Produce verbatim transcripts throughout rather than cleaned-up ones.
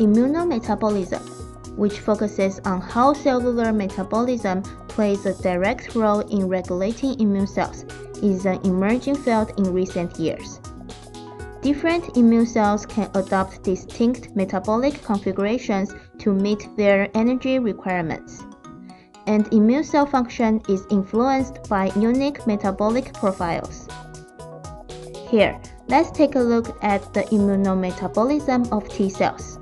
Immunometabolism, which focuses on how cellular metabolism plays a direct role in regulating immune cells, is an emerging field in recent years. Different immune cells can adopt distinct metabolic configurations to meet their energy requirements, and immune cell function is influenced by unique metabolic profiles. Here, let's take a look at the immunometabolism of T cells.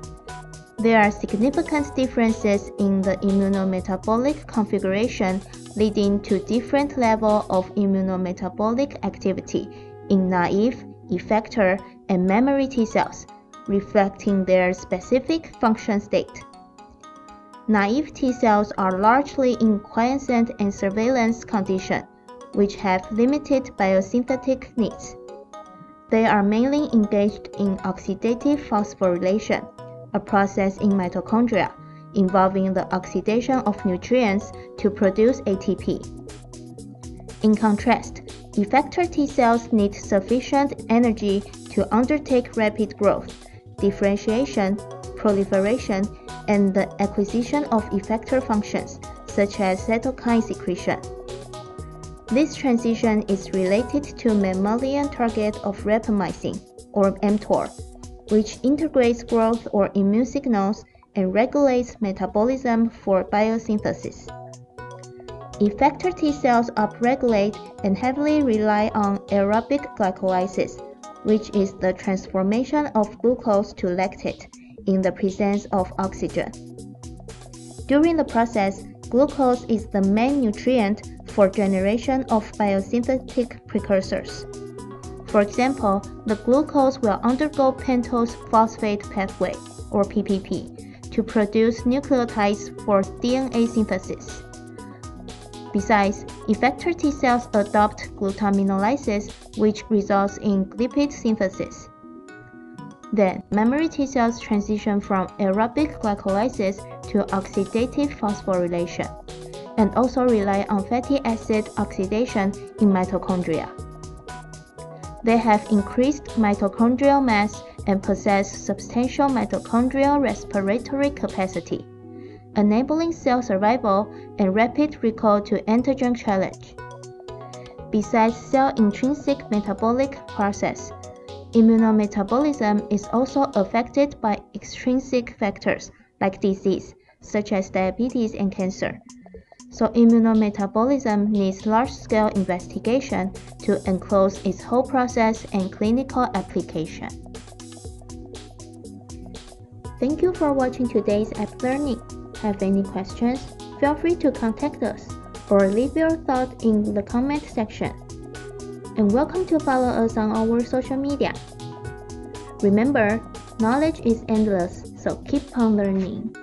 There are significant differences in the immunometabolic configuration, leading to different levels of immunometabolic activity in naive, effector, and memory T cells, reflecting their specific function state. Naive T cells are largely in quiescent and surveillance condition, which have limited biosynthetic needs. They are mainly engaged in oxidative phosphorylation, a process in mitochondria involving the oxidation of nutrients to produce A T P. In contrast, effector T cells need sufficient energy to undertake rapid growth, differentiation, proliferation, and the acquisition of effector functions, such as cytokine secretion. This transition is related to mammalian target of rapamycin, or mTOR, which integrates growth or immune signals and regulates metabolism for biosynthesis. Effector T cells upregulate and heavily rely on aerobic glycolysis, which is the transformation of glucose to lactate in the presence of oxygen. During the process, glucose is the main nutrient for generation of biosynthetic precursors. For example, the glucose will undergo pentose phosphate pathway, or P P P, to produce nucleotides for D N A synthesis. Besides, effector T cells adopt glutaminolysis, which results in lipid synthesis. Then, memory T cells transition from aerobic glycolysis to oxidative phosphorylation, and also rely on fatty acid oxidation in mitochondria. They have increased mitochondrial mass and possess substantial mitochondrial respiratory capacity, enabling cell survival and rapid recall to antigen challenge. Besides cell intrinsic metabolic process, immunometabolism is also affected by extrinsic factors like disease, such as diabetes and cancer. So immunometabolism needs large-scale investigation to enclose its whole process and clinical application. Thank you for watching today's AbLearning. Have any questions? Feel free to contact us or leave your thought in the comment section. And welcome to follow us on our social media. Remember, knowledge is endless, so keep on learning.